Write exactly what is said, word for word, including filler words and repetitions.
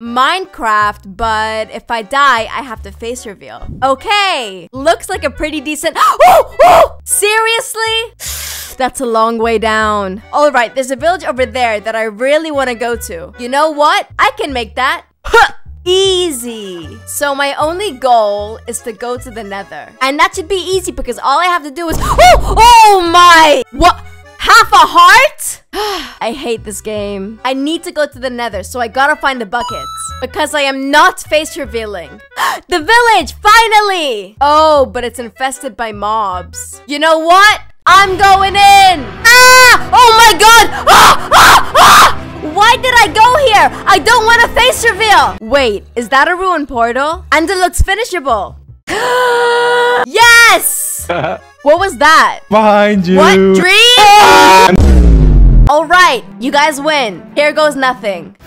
Minecraft, but if I die, I have to face reveal. Okay, looks like a pretty decent- Oh, oh! Seriously? That's a long way down. All right, there's a village over there that I really want to go to. You know what? I can make that. Huh! Easy. So my only goal is to go to the Nether. And that should be easy because all I have to do is- Oh, oh my! What? Half a heart? I hate this game. I need to go to the Nether, so I gotta find the buckets. Because I am not face revealing. The village, finally! Oh, but it's infested by mobs. You know what? I'm going in! Ah! Oh my god! Ah! Ah! Ah! Why did I go here? I don't want a face reveal! Wait, is that a ruined portal? And it looks finishable. Yes! What was that? Behind you! What? Dream? Alright, you guys win. Here goes nothing.